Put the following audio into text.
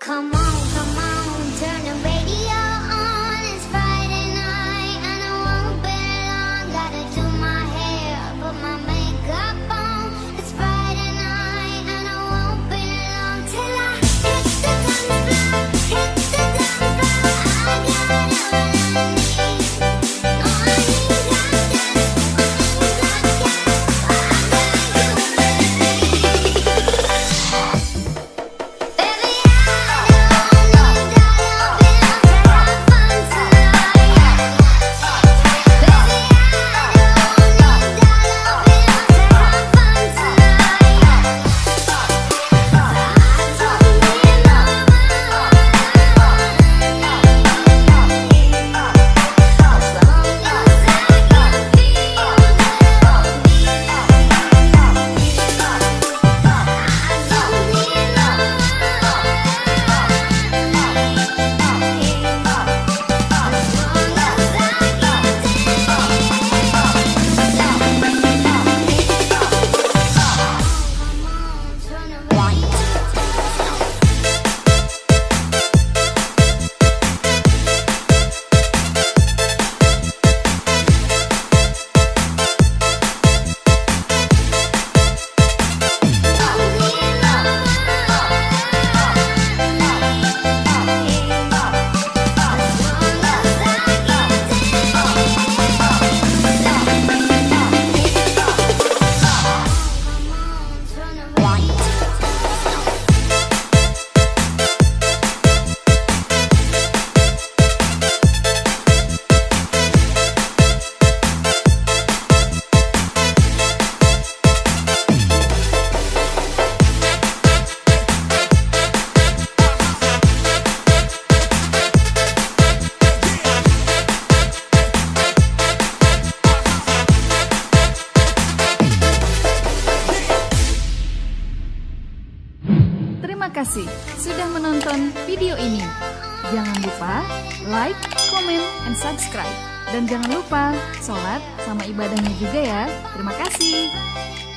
Come on, turn the radio on. It's Friday night and I won't be long. Gotta do my hair, put my makeup on. It's Friday night and I won't be long till I hit the gun floor, hit the gun floor. I got it all I need. Oh, I ain't got this, I ain't got that. I got you, baby. Terima kasih sudah menonton video ini. Jangan lupa like, comment, and subscribe. Dan jangan lupa sholat sama ibadahnya juga ya. Terima kasih.